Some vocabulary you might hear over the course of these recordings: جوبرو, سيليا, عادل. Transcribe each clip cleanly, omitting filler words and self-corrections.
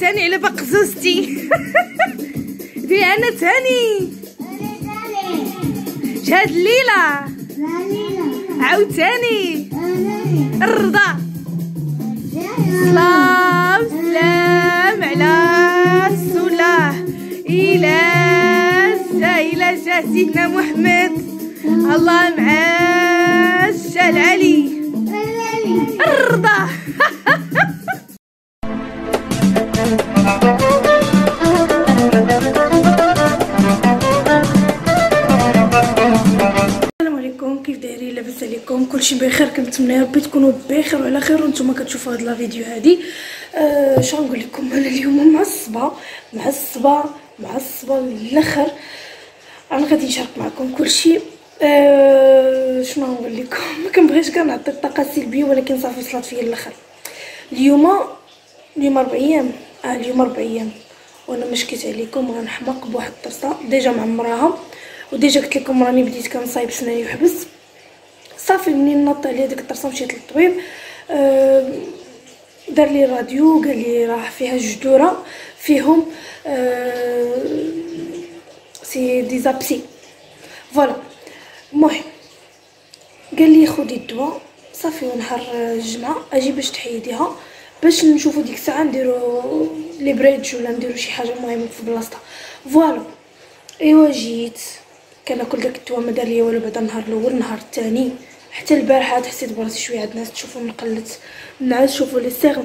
تاني على بقزوزتي. ديري انا تاني شهاد الليله عاوتاني الرضا. سلام سلام على السلاه الى الى جا سيدنا محمد. الله مع الشال علي الرضا. كلشي بخير، كنتمنى يا ربي تكونوا بخير وعلى خير وانتم كتشوفوا هاد لا فيديو هادي. شنو نقول لكم، انا اليوم معصبه للاخر. انا غادي نشارك معكم كلشي. شنو نقول لكم، ما كنبغيش كنعطي الطاقه السلبيه، ولكن صافي وصلت فيا للاخر. اليوم 4 ايام، اليوم 4 ايام وانا مشكيت عليكم غنحماق بواحد الطرصه ديجا معمراها، وديجا قلت لكم راني بديت كنصايب سناني وحبس. صافي منين نط عليا ديك الطرصه مشيت للطبيب. دار لي راديو قال لي راه فيها جذوره فيهم سي دي زابسي فوالا. المهم قال لي خدي الدواء صافي، ونهار الجمعه اجي باش تحيديها باش نشوفوا ديك الساعه نديروا لي بريدج ولا نديروا شي حاجه المهم في بلاصتها فوالا. ايوا جيت كناكل داك الدواء ما دار ليا والو. بعدا النهار الاول النهار الثاني حتى البارحه حسيت براسي شويه. عند الناس تشوفوا نقلت النعاس، شوفوا لي سيغ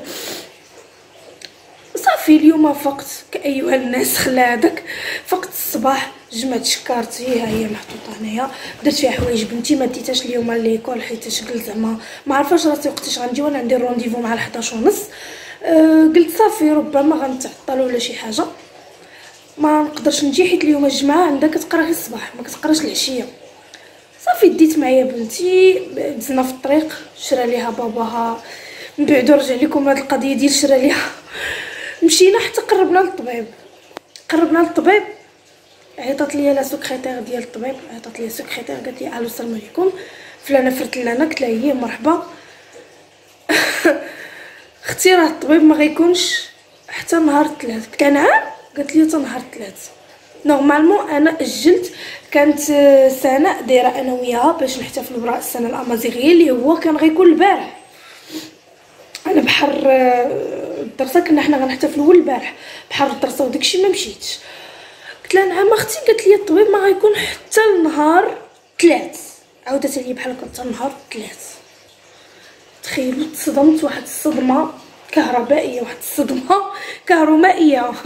صافي. اليوم فقت كايها الناس، خلا هذاك فقت الصباح. جمعت شكارتي ها هي محطوطه هنايا، درت فيها حوايج بنتي ما ديتهاش اليوم ليكول حيت قلت زعما ما عرفاش راسي وقتاش غنجي، وانا ندير رونديفو مع 11:30. قلت صافي ربما غنتعطل ولا شي حاجه، ما نقدرش نجي حيت اليوم الجمعه عندها كتقرا غير الصباح ما كتقراش العشيه. صافي ديت معايا بنتي، دزنا في الطريق شرا ليها باباها، من بعد رجع لكم هاد القضيه ديال شرا ليها. مشينا حتى قربنا للطبيب عيطات ليا لا سكرتير ديال الطبيب، عيطات ليا سكرتير قالت لي الو السلام عليكم فلانه فرتلانه. قلت لها هي مرحبا. اختي راه الطبيب ما غيكونش حتى نهار 3. كان عام قالت لي تنهار 3 نورمالمون. انا اجلت، كانت سناء دايره انا وياها باش نحتفلوا براء السنه الامازيغيه اللي هو كان غيكون البارح. انا بحر الدرسه كنا حنا غنحتفلوا البارح بحر الدرسه وداكشي ما مشيتش. قلت لها نعم اختي، قالت لي الطبيب ما غيكون حتى نهار 3. عاودت لي بحال كنت نهار 3. تخيلوا تصدمت واحد الصدمه كهربائيه، واحد الصدمه كهرومائيه. قلت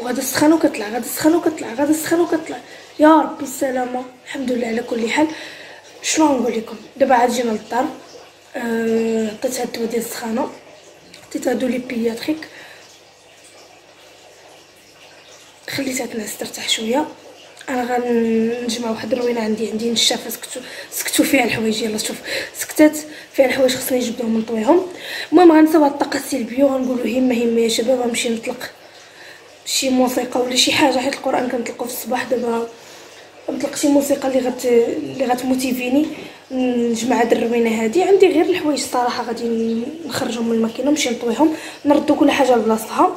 وغادا السخان وكطلع غادا السخان وكطلع. يا ربي السلامه الحمد لله على كل حال. شنو نقول لكم، دابا عاد جينا للدار. عطيت هاد الدواء ديال السخانه، عطيت هادو لي بياتريك، خليتها تنعس ترتاح شويه. انا غنجمع واحد الروينه عندي نشافه سكتوا فيها الحوايج. يلا شوف سكتات فيها الحوايج خصني نجبدهم ونطويهم. المهم غنسوا الطاقه السلبيه وغنقولوا هما يا شباب. غنمشي نطلق شي موسيقى ولا شي حاجه حيت القران كنطلقو في الصباح. دابا نطلق شي موسيقى اللي غتموتيفيني نجمع هاد الروينه هادي. عندي غير الحوايج الصراحه غادي نخرجهم من الماكينه نمشي نطويهم نردو كل حاجه لبلاصتها.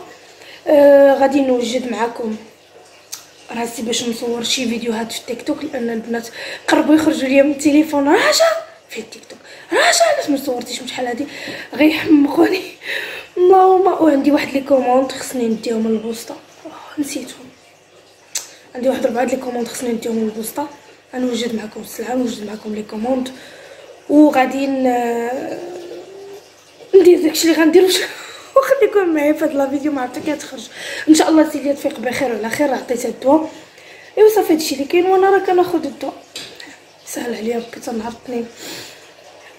غادي نوجد معكم راسي باش نصور شي فيديوهات في التيك توك، لان البنات قربوا يخرجوا ليا من التليفون. راجع في التيك توك راجع علاش ما صورتيش بشحال هادي غيحمقوني اللهم. وعندي واحد لي كومونت خصني نديهم للبوسطه نسيتهم. عندي واحد 4 لي كومونت خصني نديهم للبوسطه. غنوجد معكم السلعه ونوجد معكم لي كومونت وغادي ندير داكشي اللي غنديرو. وخليكم معايا في هاد لا فيديو ما عرفتها كتخرج ان شاء الله. سيليا تفيق بخير وعلى خير، عطيتها الدواء ايوا صافي هادشي اللي كاين. وانا راه كناخذ الدواء سهل عليا ربي تنهار 2.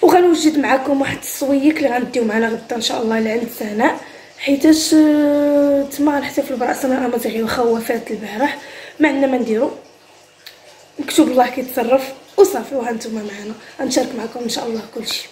وغنوجد معكم واحد الصويك اللي غنديو معنا غدا ان شاء الله لعند سناء. حيتاش تما نحتفلو براسنا رمضان غير واخا هو فات البارح، ما عندنا ما نديرو، مكتوب الله كيتصرف وصافي. وهانتوما معنا غنشارك معكم ان شاء الله كلشي.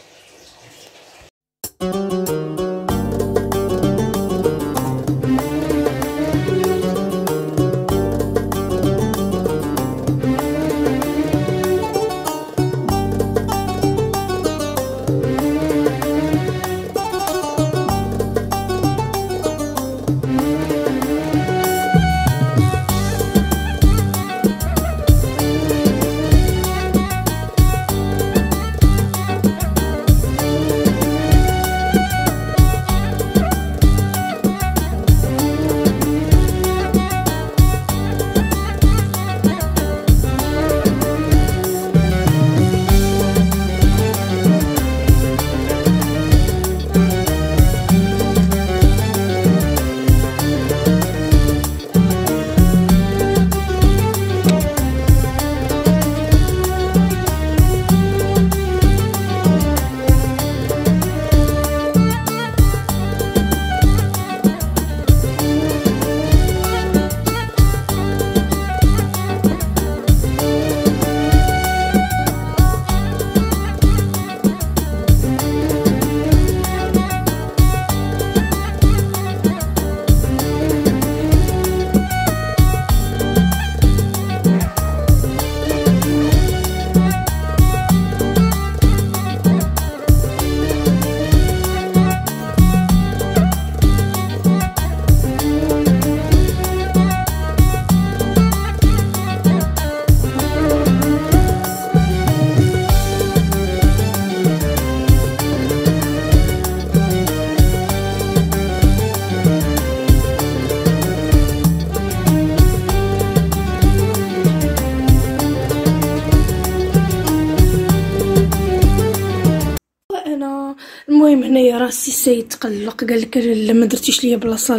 المهم هنايا راه السي سيد تقلق، قال لك لا ما درتيش ليا بلاصه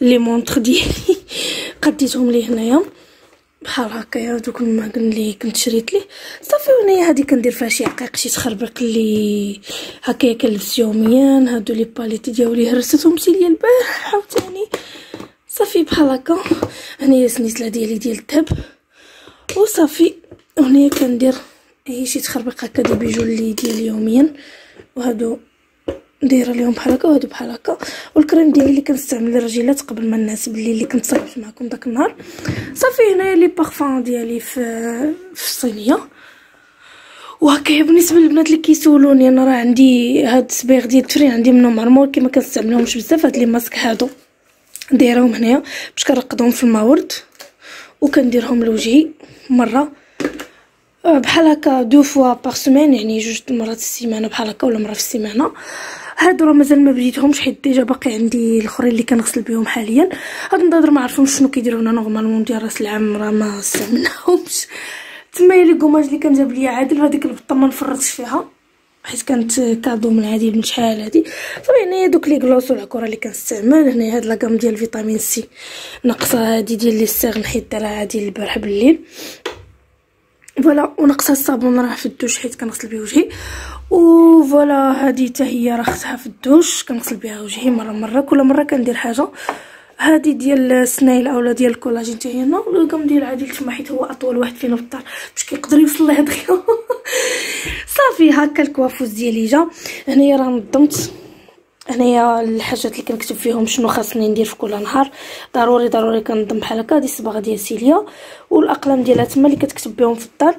لي مونطخ ديالي، قديتهم ليه هنايا بحال هكايا دوك الماكن اللي كنت شريت ليه صافي. وهنايا هادي كندير فيها شي عقيق شي تخربيق اللي هكايا كنلبس يوميا. هادو لي باليتي ديالي هرستهم سيليا البارح عاوتاني صافي بحال هكا. هنايا السنيسله ديالي ديال الذهب وصافي. هنايا كندير هي شي تخربيق هكا دي بيجو اللي ديال يوميا، وهادو ندير اليوم بحال هكا وهادو بحال هكا. والكريم ديالي اللي كنستعمل للرجيلات قبل ما الناس اللي كنت صايبت معكم داك النهار صافي. هنايا لي بارفان ديالي في الصينيه. وهكا بالنسبه للبنات اللي كيسولوني، انا راه عندي هاد الصبيغ ديال التفرين عندي منهم عمر كيما كنستعملهمش بزاف. هاد لي ماسك هادو دايرهم هنايا باش كنرقدهم في الماء ورد وكنديرهم لوجهي مره بحال هكا دو فوا باغ سيمين، يعني جوج مرات في السيمانه بحال هكا ولا مره في السيمانه. هادو راه مازال ما بديتهمش حيت ديجا باقي عندي الاخرين اللي كنغسل بهم حاليا. هاد النظر ما عرفتهمش شنو كيديروا هنا، نورمالمون ديال راس العام راه ما استعملناهمش. تما لي كوماج اللي كان جاب ليا عادل، هذيك البطه ما نفرطش فيها حيت كانت كادو من عادي من شحال هادي صافي. هنايا دوك لي كلاص والعكوره اللي كنستعمل. هنايا هاد لاكام ديال فيتامين سي ناقصه، هادي ديال لي سيغ نحيد دارها عادي البارح بالليل فوالا. ونقصها الصابون راه في الدوش حيت كنغسل بيه وجهي. وفوالا هادي حتى هي راه خصها في الدوش كنغسل بها وجهي مره كل مره كندير حاجه. هادي ديال السنايل اولا ديال الكولاجين حتى هي هنا. والقم ديال عادل تما حيت هو اطول واحد فينا في الدار باش كيقدر يوصل لهاد الخيوط صافي. هكا الكوافوس ديالي جا. هنايا راه نظمت هنايا الحاجات اللي كنكتب فيهم شنو خاصني ندير في كل نهار، ضروري كنضم بحال هكا. هادي الصباغه ديال سيليا والاقلام ديالها تما اللي كتكتب بهم في الدار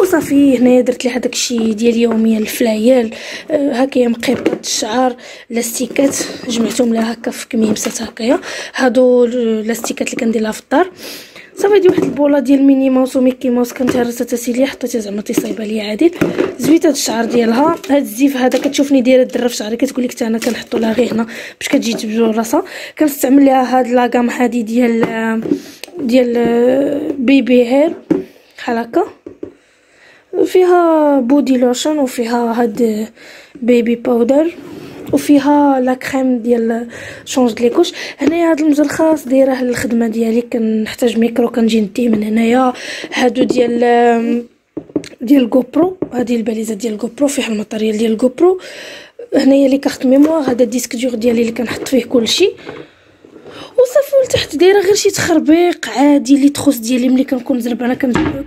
وصافي. هنايا درت لي هذاك الشيء ديال يوميا الفلايال هكايا مقيبات الشعر، لاستيكات جمعتهم لها هكا في كميمسات هكايا. هادو لاستيكات اللي كندير لها في الدار صافي. هادي واحد البوله ديال ميني ماوس وميكي ماوس كانت هرسه تاع سيليا حطيتها زعما تصايبه ليا عادل. زويت هاد الشعر ديالها، هاد الزيف هذا كتشوفني دايره الدره في شعري كتقول لك حتى انا كنحطو لها غير هنا باش كتجي تبجو راسها. كنستعمل لها هاد لاكام هادي ديال بيبي هير بحال هكا، فيها بودي لوشن وفيها هاد بيبي باودر وفيها لا كريم ديال شونج دي ليكوش. هنايا هاد المزلخاص دايره للخدمه ديالي، كنحتاج ميكرو كنجي نديه من هنايا. هادو ديال الجوبرو، هادي الباليزه ديال الجوبرو فيها الماتيريال ديال الجوبرو. هنايا لي كارت ميموار، هذا الديسك دور ديالي اللي كنحط فيه كلشي. وصافي لتحت دايره غير شي تخربيق عادي. لي تخوس ديالي ملي كنكون مزربه انا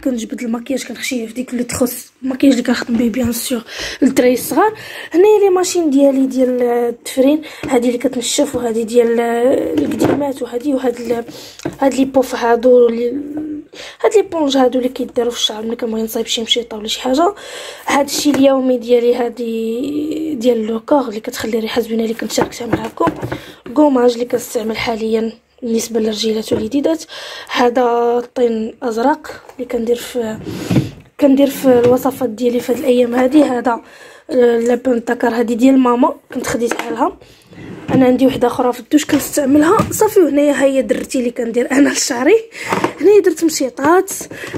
كنجبد الماكياج كنخشيه في ديك لي تخوس، الماكياج اللي كنخدم به بيان سور للدراري الصغار. هنايا لي ماشين ديالي ديال التفرين، هذه اللي كتنشف، وهذه ديال القديمات، وهاد لي بوف هادو، هاد لي بونج هادو اللي كيداروا في الشعر ملي كنبغي نصايب شي مشيطه ولا شي حاجه. هاد الشيء اليومي ديالي، هادي ديال لوكور اللي كتخلي ريحه زوينه اللي كنشاركها معاكم. كوماج اللي كنستعمل حاليا بالنسبه للرجيلات واليديدات. هذا الطين ازرق اللي كندير في الوصفات ديالي في هاد الايام هادي. هذا لابان الذكر، هادي ديال ماما كنت خديتها لها، انا عندي وحده اخرى في الدوش كنستعملها. صافي وهنايا ها هي درتي اللي كندير انا لشعري. هنايا درت مشيطات،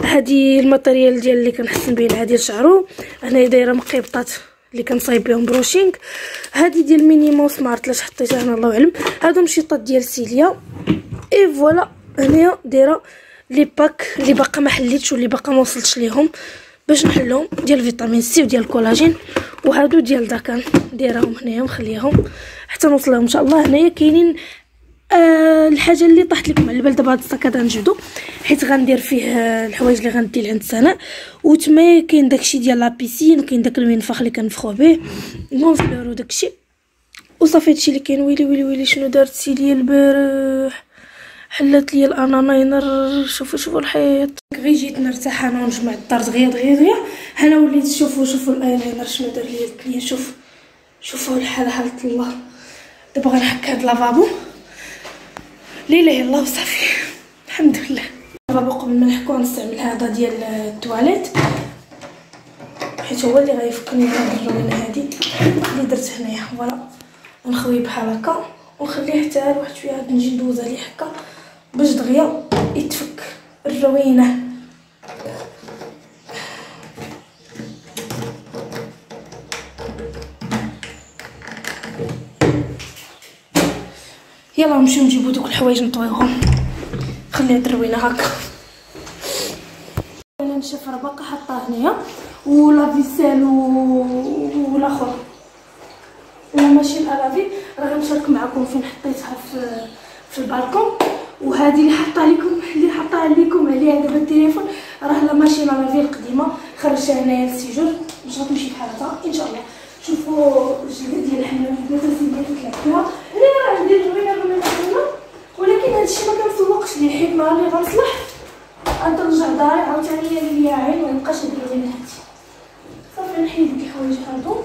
هادي الماتيريال ديال اللي كنحسن به العادي لشعرو. هنايا دايره مقيبطات اللي كنصايب بهم بروشينغ، هادي ديال مينيمو سمارت لاش حطيتها انا الله اعلم. هادو مشيطات ديال سيليا. اي فوالا هنايا دايره لي باك اللي باقا ما حليتش واللي باقا ما وصلتش ليهم باش نحلهم، ديال فيتامين سي وديال الكولاجين. وهادو ديال داكان دايرهم هنايا مخليهم حتى نوصلهم ان شاء الله. هنايا كاينين الحاجه اللي طاحت لكم على البال دابا، هاد الصاك هذا نجبدو حيت غندير فيه الحوايج اللي غندي لعند سناء. وتما كاين داكشي ديال لابيسين، وكاين داك المنفخ اللي كنفخو به المونفلور وداكشي. وصافي هادشي اللي كاين. ويلي ويلي ويلي شنو دارت سيليا البارح، حلات لي الاناناينر. شوفوا الحيط، غير جيت نرتاح انا ونجمع الطرز غير انا وليت. شوفوا الايلاينر شنو دار لي الدنيا. شوفوا الحال، حالة الله. دابا غنحك هاد لافابو لا اله الا الله وصافي الحمد لله. دابا قبل ما نحكو غنستعمل هذا ديال التواليت حيت هو اللي غيفكني هاد الروينه هادي اللي درت هنايا. فوالا نخوي بحال هكا ونخليه حتى واحد شويه، غادي نجي ندوز عليه هكا باش دغيا يتفك الروينه. يلا نمشيو نجيبو دوك الحوايج نطويوهم. خلي هاد الروينه هكا. انا نشف رباقه حطاه هنايا ولا فيسال والاخر انا ماشي الالافي. راه غنشارك معكم فين حطيتها في البالكون. وهذه اللي حطها لكم عليها دابا التليفون، راه لا ماشي الالافي القديمه، خرجتها هنايا للسيجور باش غتمشي بحال هكا ان شاء الله. شوفوا الجلده ديال الحمام بنات سيدي كلها هنا. راه عندي الروينه ولكن هادشي ما كنسوقش ليه حيت نهار اللي غنصلح غنرجع داري عاوتاني ليا عين ما نبقاش ندير غير هادشي. صافي نحيد هاد الحوايج هادو.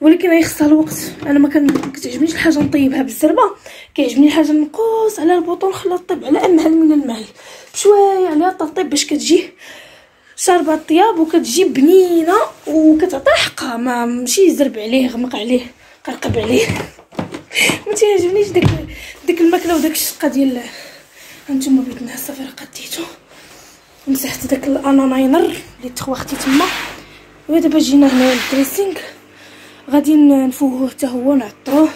ولكن غيخصها الوقت. انا ما كتعجبنيش الحاجه نطيبها بالزربه، كيعجبني الحاجه نقوص على البوطون نخليها طيب على امهل من المهل بشويه عليها تطيب باش كتجي شاربه الطياب وكتجي بنينه وكتعطي حقها. ما ماشي زرب عليه غمق عليه قرقب عليه. ما تيعجبنيش داك الماكله وداك الشقه ديال هانتوما بغيت نعس. صافي راه قديتو ومسحت داك الاناناينر اللي تخوختي تما. ودابا جينا هنايا للدريسينغ. غادي نفوهوه حتى هو نعطروه.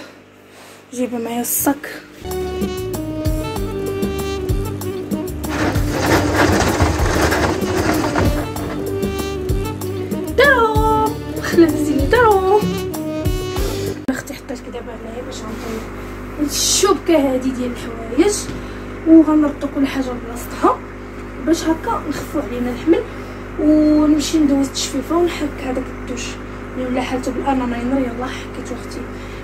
جيبه معايا الصك. دارو خلينا نزيدو دارو. اختي حطيت كدابا هنايا باش غنطيب هاد الشبكه هادي ديال الحوايج وغنربطو كل حاجه بلاصتها باش هكا نخفو علينا الحمل ونمشي ندوز التجفيفه ونحك هذاك الدوش اللي ولا حالته بالاناناينر. يلاه حكيت اختي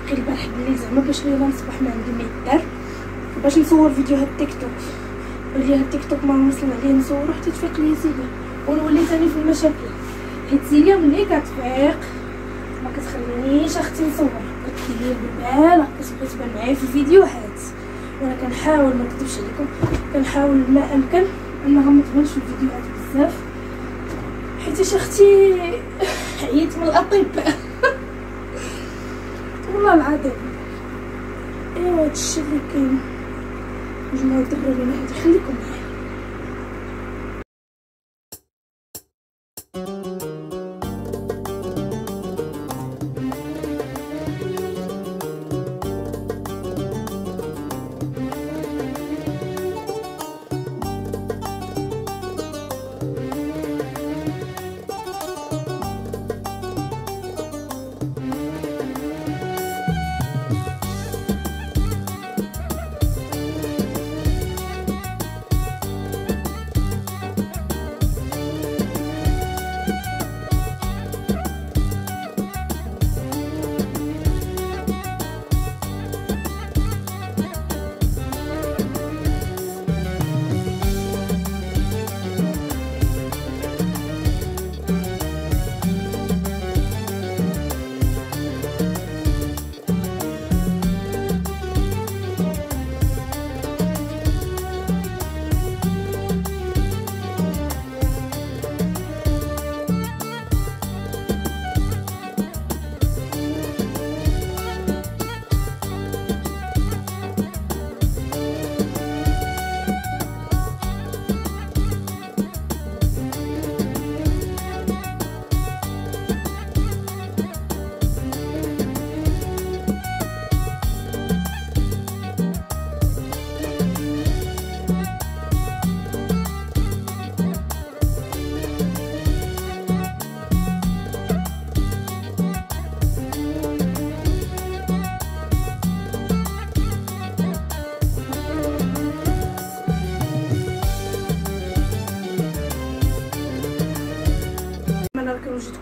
غير البارح بالليل زعما باش اليوم الصباح ما عندي ما يدار باش نصور فيديوهات تيك توك، ولي هاد تيك توك ما نوصل عليه نصور حتى تفيق لي سيليا ونولي ثاني في المشاكل، حيت سيليا ملي كتفيق ما كتخلينيش اختي نصور، كتدير بالبال كتبغي تبان معايا في الفيديوهات، وانا كنحاول ما نكذبش عليكم كنحاول ما امكن انها ما تبانش في الفيديوهات بزاف، حيت اختي عييت من الاطباء والله العظيم. ايوا هادشي اللي كاين مجموعة الدراري هنا هادي، خليكم معايا.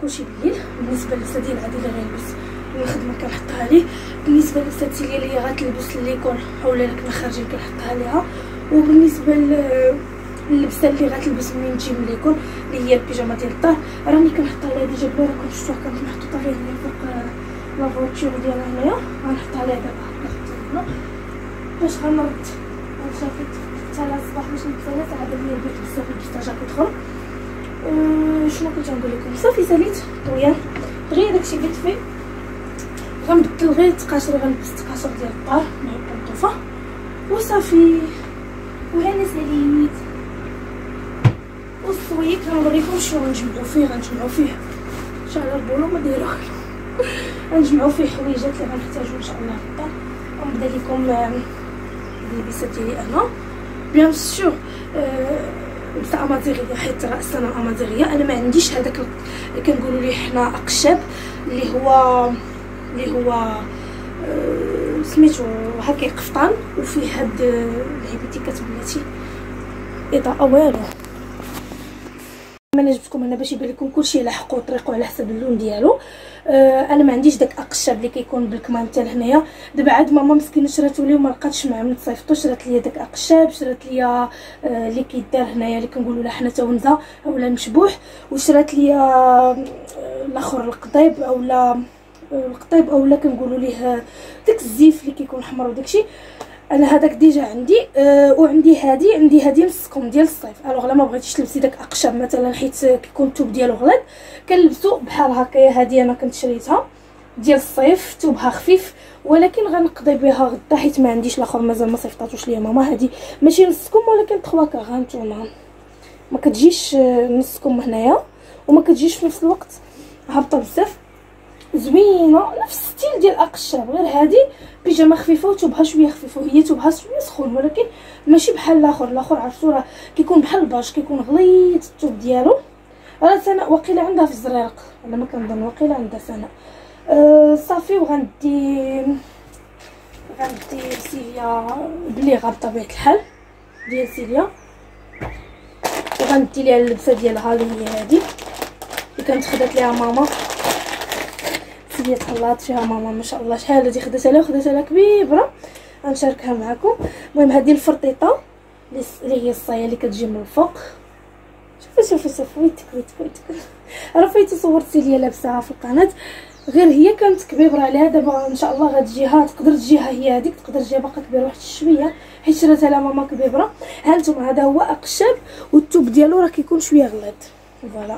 كلشي بالليل بالنسبه للبسه ديال عادل غيلبس الخدمه كنحطها ليه، بالنسبه للبسه سيليا اللي غتلبس اللي كون حوله لك خارجين كنحطها ليها، وبالنسبه للبسه اللي غتلبس منين تجي من ليكول اللي هي البيجامه ديال الدار راني كنحطها لها ديجا بلا راكم شفتوها كانت محطوطه غير هنا فوق لا فوتور ديالها هنايا، غنحطها لها دابا هنا باش غنرد غنصافي حتى الصباح باش نتسالى عاد هي البيت بزاف الكيتاجا كتخرج. شنو كنت غنقول لكم، صافي ساليت طويان دغيا داكشي قلت فيه، غنبدل غير التقاشر غنلبس التقاشر ديال الدار مع البنطوفه وصافي وهاني ساليت. والسويك غنوريكم شنو غنجمعو فيه، غنجمعو فيه ان شاء الله البولو ما دايروه، غنجمعو فيه حويجات اللي غنحتاجو ان شاء الله في الدار. غنبدا لكم اللبسه ديالي انا بيان سور بتاع امازيغيه، حيت راسنا امازيغيه انا ما عنديش هذاك كنقولوا ليه حنا اقشاب اللي هو سميتو هكا قفطان وفيه هاد لعيبتي كتبلاتي اضاءه والو. انا جبتكم هنا باش يبان لكم كلشي على حقه وطريقه على حسب اللون ديالو. انا ما عنديش داك اقشاب اللي كيكون بالكمام حتى لهنايا، دابا عاد ماما مسكينه شراتو لي وما لقاتش مع من تصيفطو، شرات ليا داك اقشاب، شرات ليا اللي كيدار هنايا اللي كنقولوا لها حنا تاونزه اولا مشبوح، وشرات ليا الاخر القضيب اولا القطيب اولا كنقولوا ليه داك الزيف اللي كيكون حمر وداكشي. انا هذاك ديجا عندي وعندي هادي، عندي هادي نصكم ديال الصيف. الوغ الا ما بغيتيش تلبسي داك اقشاب مثلا حيت كيكون الثوب ديالو غليظ كنلبسو بحال هكايا. هادي انا كنت شريتها ديال الصيف ثوبها خفيف، ولكن غنقضي بها غدا حيت ما عنديش لاخر مازال ما صيفطاتوش ليا ماما. هادي ماشي نصكم ولكن 3 كا غانتوما، ما كتجيش نصكم هنايا وما كتجيش في نفس الوقت هابطه بزاف، زوينه نفس ستيل ديال اقشاب، غير هذه بيجامه خفيفه وتبها شويه خفيفه، هي تبها شويه سخون ولكن ماشي بحال الاخر. الاخر عرفتو راه كيكون بحال الباش، كيكون غليظ الثوب ديالو. راه سناء وقيله عندها في الزريرق ولا ما كنظن، وقيله عندها سناء. صافي وغندي سيليا بليغه بطبيعه الحال ديال سيليا، وغندي ليها اللبسه ديالها اللي هي هذه اللي كانت خدات ليها ماما. سيليا طلعت فيها ماما ما شاء الله، شحال هذه خداتها لها، خداتها لها كبيره، غنشاركها معكم. المهم هذه الفرطيطه اللي هي الصايه اللي كتجي من الفوق. شوفوا شوفوا شوفوا ويتك راه فايت صورت سيليا لابساها في القناه، غير هي كانت كبيره عليها. دابا ان شاء الله غتجيها، تقدر تجيها هي هذيك، تقدر تجيها باقا كبيره واحد شويه حيت شراتها لها ماما كبيره. ها انتم هذا هو اقشاب، والثوب ديالو راه كيكون شويه غليظ فوالا،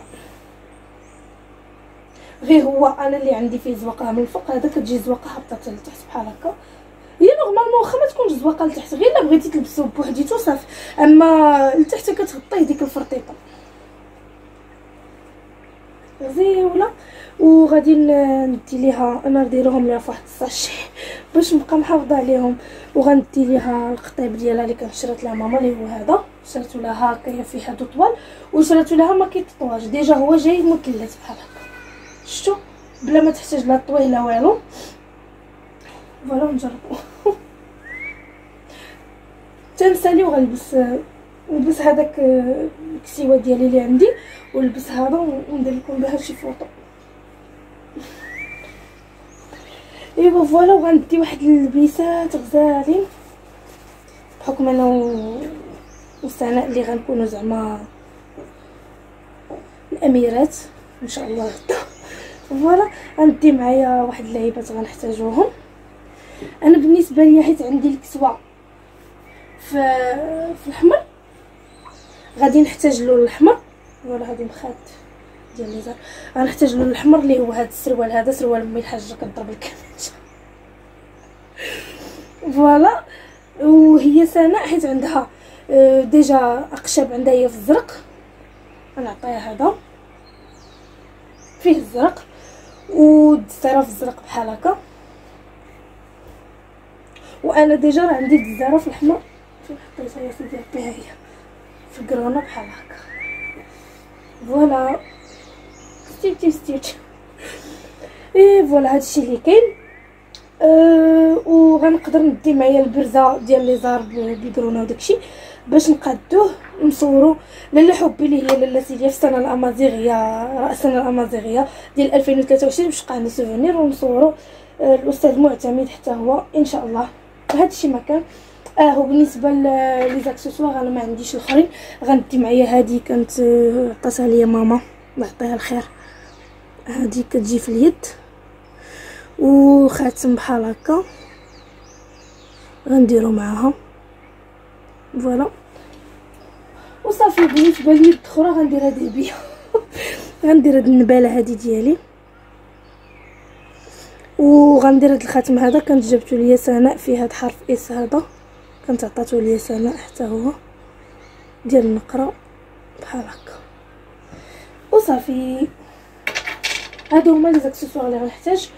غير هو انا اللي عندي فيه زواقه من الفوق، هذا كتجي زواقه هابطه لتحت بحال هكا. هي نورمالمون واخا ما تكونش زواقه لتحت، غير الا بغيتي تلبسو بوحديتو صافي، اما لتحت كتغطيه ديك الفرطيطه زيوله. وغادي ندي ليها، انا نديرهم ليها فواحد الساشي باش نبقى محافظه عليهم. وغندي ليها القطيب ديالها اللي كانت شرات لها ماما اللي هو هذا، شراتو لها هكايا فيه هادو طوال، وشراتو لها ما كيطواج ديجا، هو جاي مكلت بحال هكا شفتو بلا ما تحتاج لا طويه لا والو. فوالا نجربو تنسالي. وغنلبس هذاك الكسيوه ديالي اللي عندي، ونلبس هذا وندير لكم بها شي فوطو. ايوا فوالا، وغندي واحد اللبسات غزالين بحكم انا وسناء اللي غنكونوا زعما الاميرات ان شاء الله غدا. فوالا غندي معايا واحد اللعيبات غنحتاجوهم. انا بالنسبه ليا حيت عندي الكسوه في الاحمر، غادي نحتاج له الاحمر، ولا هادي مخات ديال النزار، غنحتاج له الاحمر اللي هو هذا السروال، هذا سروال امي الحاجه كضرب الكمشه فوالا. وهي سناء حيت عندها ديجا اقشاب عندها هي في الزرق، غنعطيها هذا فيه الزرق والدزاره في الزرق بحال هكا. وانا ديجا راه عندي الدزاره في الاحمر، فين حطيتها يا سيدي، عطيها هي في الكرونه بحال هكا فوالا. ستيت اي فوالا هادشي اللي كاين. وغنقدر ندي معايا البرزه ديال لي زار بالكرونه وداكشي باش نقادوه نصورو. لاله حبي اللي هي لاله سيليا في السنه الامازيغيه، راسنا الامازيغيه ديال 2023 باش نبقى عندنا سوفونير ونصورو. الاستاذ معتمد حتى هو ان شاء الله. هادشي ما كان. هو بالنسبه لي زاكسيسوار انا ما عنديش الاخرين. غندي معايا هادي كانت عطاتها ليا ماما الله يعطيها الخير، هادي كتجي في اليد، وخاتم بحال هكا غنديرو معاها فوالا. وصافي بالنسبه لي الاخرى غندير هادي بيا غندير هاد النباله هادي ديالي، وغندير هاد الخاتم هذا كانت جبتو ليا سناء فيه هاد حرف اس، هذا كانت عطاتو ليا سناء حتى هو ديال النقره بحال هكا. وصافي هادو هما لي زاكسيسوار اللي غنحتاج.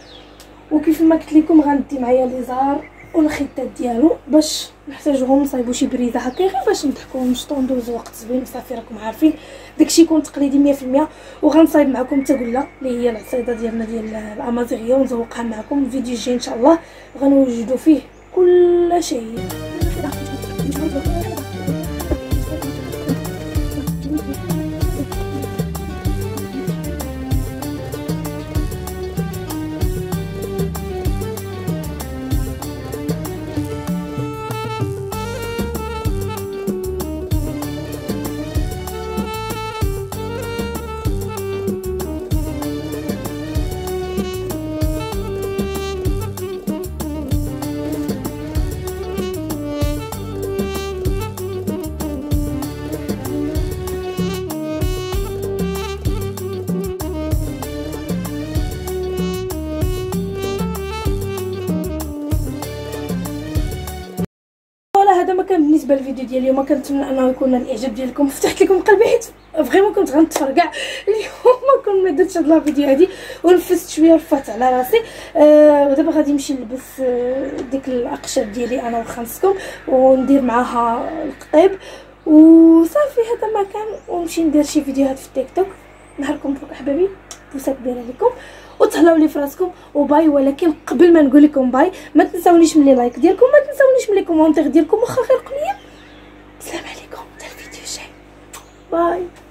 وكيف ما قلت لكم غندي معايا لي زهر والخيطات ديالو باش نحتاجوهم، نصايبو شي بريده هكا غير باش نضحكو ونشطو وندوزو وقت زوين. صافي راكم عارفين داكشي يكون تقليدي 100%. وغنصايب معكم تاغله اللي هي العصيده ديالنا ديال الامازيغيه ونزوقها معكم. الفيديو الجاي ان شاء الله غنوجدوا فيه كل شيء. بالنسبه للفيديو ديال اليوم، كنتمنى انه يكون الاعجاب ديالكم، فتحت لكم قلبي حيت فريمون كنت غنتفرج كاع اليوم، ما كون ما درتش هاد لا فيديو هادي ونفست شويه رفعت على راسي. ودابا غادي نمشي نلبس ديك الاقشاب ديالي انا وخنسكم وندير معاها القطيب وصافي هذا ما كان، ونمشي ندير شي فيديوهات في التيك توك. نهاركم مبروك احبابي، بوسه كبيره لكم وتهلاو لي فراسكم وباي. ولكن قبل ما نقول لكم باي، ما تنساونيش من لي لايك ديالكم، ما تنساونيش من لي كومونتير ديالكم، واخا غير قليل. السلام عليكم حتى الفيديو الجاي، باي.